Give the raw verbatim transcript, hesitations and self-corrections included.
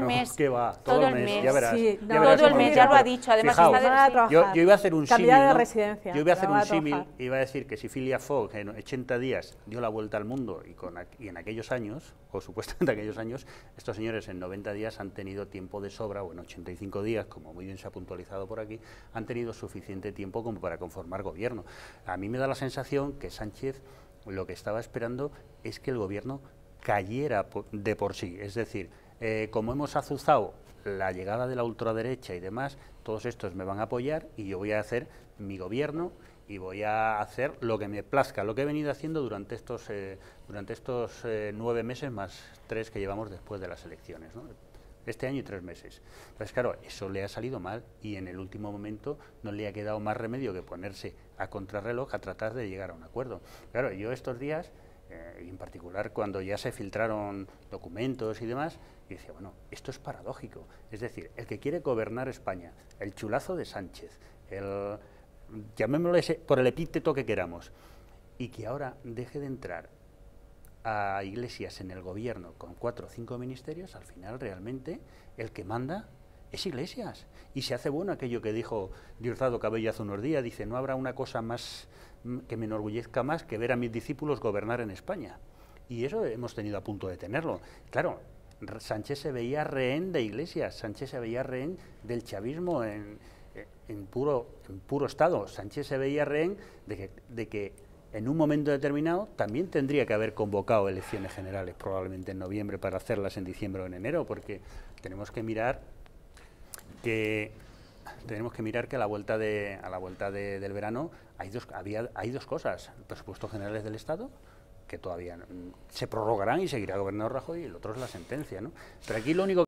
No, que va, todo, todo el mes, mes. Ya verás, sí, no, ya verás todo el mes, ya lo ha dicho. Además, fijaos, está de yo, yo iba a hacer un símil, ¿no? Yo iba a hacer un símil y iba a decir que si Filia Fogg en ochenta días dio la vuelta al mundo y, con, y en aquellos años, o supuestamente aquellos años, estos señores en noventa días han tenido tiempo de sobra, o en ochenta y cinco días, como muy bien se ha puntualizado por aquí, han tenido suficiente tiempo como para conformar gobierno. A mí me da la sensación que Sánchez lo que estaba esperando es que el gobierno cayera de por sí, es decir, Eh, como hemos azuzado la llegada de la ultraderecha y demás, todos estos me van a apoyar y yo voy a hacer mi gobierno y voy a hacer lo que me plazca, lo que he venido haciendo durante estos eh, durante estos eh, nueve meses más tres que llevamos después de las elecciones, ¿no? Este año y tres meses. Pues claro, eso le ha salido mal y en el último momento no le ha quedado más remedio que ponerse a contrarreloj a tratar de llegar a un acuerdo. Claro, yo estos días, Eh, en particular cuando ya se filtraron documentos y demás, y decía, bueno, esto es paradójico, es decir, el que quiere gobernar España, el chulazo de Sánchez, el, llamémoslo ese, por el epíteto que queramos, y que ahora deje de entrar a Iglesias en el gobierno con cuatro o cinco ministerios, al final realmente el que manda es Iglesias, y se hace bueno aquello que dijo Diosdado Cabello hace unos días, dice, no habrá una cosa más que me enorgullezca más que ver a mis discípulos gobernar en España, y eso hemos tenido a punto de tenerlo. Claro, Sánchez se veía rehén de Iglesias, Sánchez se veía rehén del chavismo en, en, puro, en puro estado, Sánchez se veía rehén de que, de que en un momento determinado también tendría que haber convocado elecciones generales, probablemente en noviembre, para hacerlas en diciembre o en enero, porque tenemos que mirar que tenemos que mirar que a la vuelta de a la vuelta de, del verano hay dos había hay dos cosas: presupuestos generales del Estado, que todavía no, se prorrogarán y seguirá gobernando Rajoy, y el otro es la sentencia, ¿no? Pero aquí lo único